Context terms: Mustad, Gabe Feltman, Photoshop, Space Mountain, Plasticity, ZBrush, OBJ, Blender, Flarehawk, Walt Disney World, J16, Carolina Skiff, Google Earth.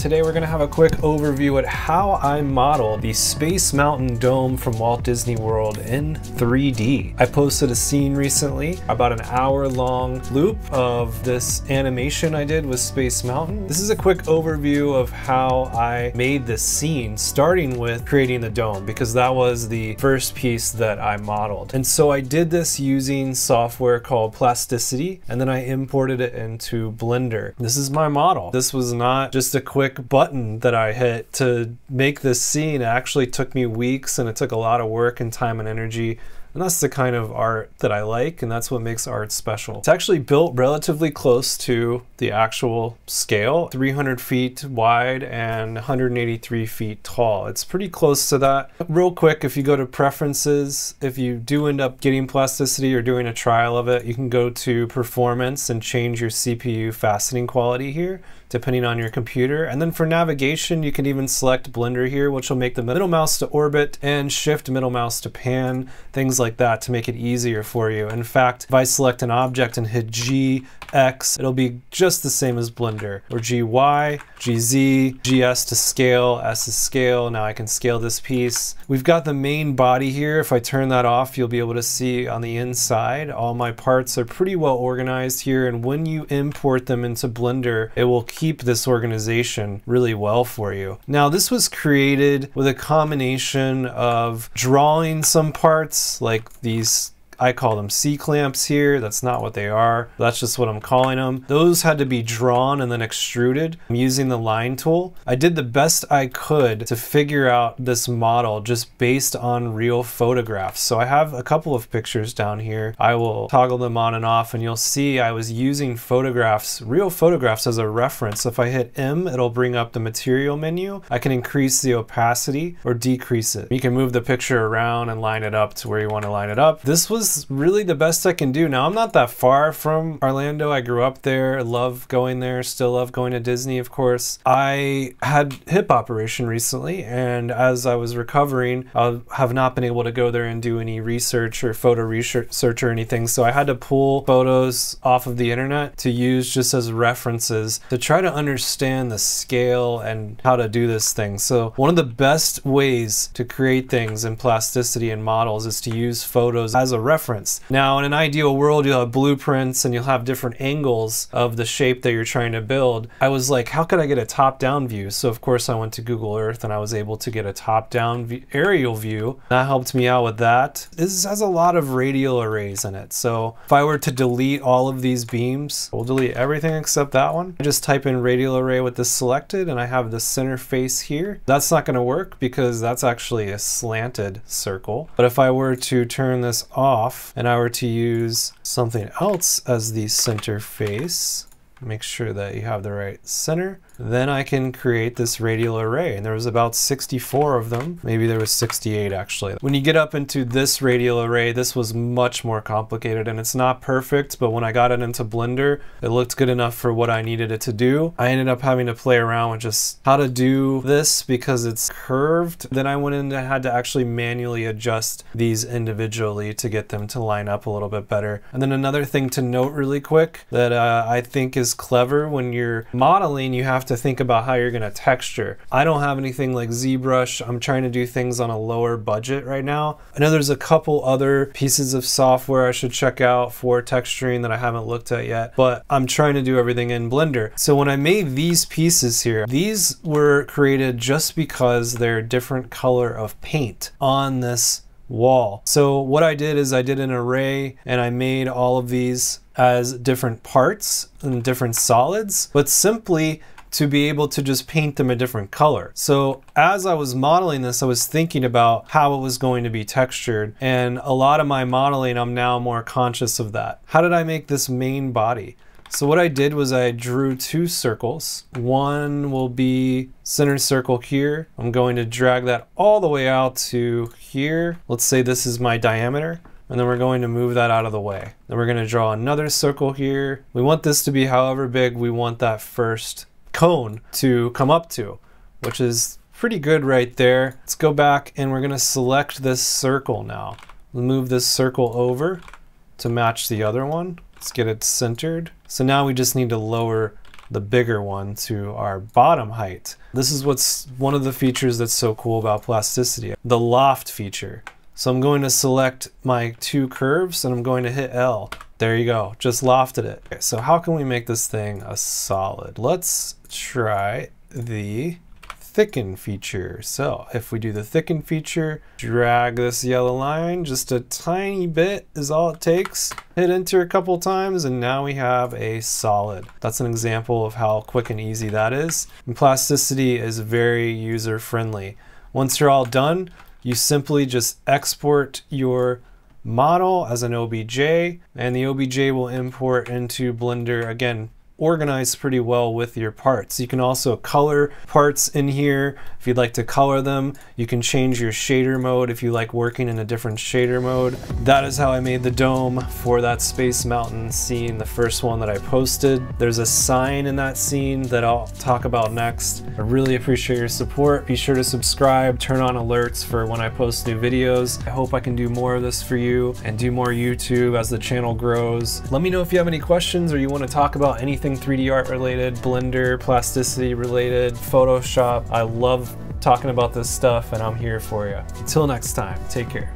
Today we're gonna have a quick overview at how I model the Space Mountain dome from Walt Disney World in 3D. I posted a scene recently, about an hour-long loop of this animation I did with Space Mountain. This is a quick overview of how I made this scene, starting with creating the dome, because that was the first piece that I modeled. And so I did this using software called Plasticity, and then I imported it into Blender. This is my model. This was not just a quick button that I hit to make this scene. It actually took me weeks, and it took a lot of work and time and energy. And that's the kind of art that I like, and that's what makes art special. It's actually built relatively close to the actual scale, 300 feet wide and 183 feet tall. It's pretty close to that. Real quick, if you go to preferences, if you do end up getting Plasticity or doing a trial of it, you can go to performance and change your CPU faceting quality here, depending on your computer. And then for navigation, you can even select Blender here, which will make the middle mouse to orbit and shift middle mouse to pan, things like that, to make it easier for you. In fact, if I select an object and hit G, X, it'll be just the same as Blender, or GY, GZ, GS to scale, S is scale. Now I can scale this piece. We've got the main body here. If I turn that off, you'll be able to see on the inside, all my parts are pretty well organized here. And when you import them into Blender, it will keep this organization really well for you. Now, this was created with a combination of drawing some parts, like these, I call them C-clamps here. That's not what they are. That's just what I'm calling them. Those had to be drawn and then extruded. I'm using the line tool. I did the best I could to figure out this model just based on real photographs. So I have a couple of pictures down here. I will toggle them on and off, and you'll see I was using photographs, real photographs, as a reference. If I hit M, it'll bring up the material menu. I can increase the opacity or decrease it. You can move the picture around and line it up to where you want to line it up. This was really the best I can do. Now, I'm not that far from Orlando. I grew up there, love going there, still love going to Disney, of course. I had a hip operation recently, and as I was recovering, I have not been able to go there and do any research or photo research or anything, so I had to pull photos off of the internet to use just as references to try to understand the scale and how to do this thing. So one of the best ways to create things in Plasticity and models is to use photos as a reference. Now, in an ideal world, you'll have blueprints and you'll have different angles of the shape that you're trying to build. I was like, how could I get a top-down view? So of course I went to Google Earth and I was able to get a top-down aerial view. That helped me out with that. This has a lot of radial arrays in it. So if I were to delete all of these beams, we'll delete everything except that one. I just type in radial array with this selected and I have the center face here. That's not gonna work because that's actually a slanted circle. But if I were to turn this off, and I were to use something else as the center face, make sure that you have the right center, then I can create this radial array. And there was about 64 of them. Maybe there was 68 actually. When you get up into this radial array, this was much more complicated and it's not perfect, but when I got it into Blender, it looked good enough for what I needed it to do. I ended up having to play around with just how to do this because it's curved. Then I went in and had to actually manually adjust these individually to get them to line up a little bit better. And then another thing to note really quick that I think is clever when you're modeling, you have to think about how you're going to texture. I don't have anything like ZBrush. I'm trying to do things on a lower budget right now. I know there's a couple other pieces of software I should check out for texturing that I haven't looked at yet, but I'm trying to do everything in Blender. So when I made these pieces here, these were created just because they're different color of paint on this wall. So what I did is I did an array and I made all of these as different parts and different solids, but simply to be able to just paint them a different color. So as I was modeling this, I was thinking about how it was going to be textured, and a lot of my modeling, I'm now more conscious of that. How did I make this main body? So what I did was I drew two circles. One will be center circle here. I'm going to drag that all the way out to here. Let's say this is my diameter. And then we're going to move that out of the way. Then we're going to draw another circle here. We want this to be however big we want that first cone to come up to, which is pretty good right there. Let's go back and we're going to select this circle now. We'll move this circle over to match the other one. Let's get it centered. So now we just need to lower the bigger one to our bottom height. This is what's one of the features that's so cool about plasticity, the loft feature. So I'm going to select my two curves and I'm going to hit L. There you go, just lofted it. Okay, so how can we make this thing a solid? Let's try the thicken feature. So if we do the thicken feature, drag this yellow line just a tiny bit is all it takes, hit enter a couple times, and now we have a solid. That's an example of how quick and easy that is. And plasticity is very user friendly. Once you're all done, you simply just export your model as an OBJ, and the OBJ will import into Blender. Again, organized pretty well with your parts. You can also color parts in here if you'd like to color them. You can change your shader mode if you like working in a different shader mode. That is how I made the dome for that Space Mountain scene, the first one that I posted. There's a sign in that scene that I'll talk about next. I really appreciate your support. Be sure to subscribe, turn on alerts for when I post new videos. I hope I can do more of this for you and do more YouTube as the channel grows. Let me know if you have any questions or you want to talk about anything 3D art related, Blender, plasticity related, Photoshop. I love talking about this stuff and I'm here for you. Until next time, take care.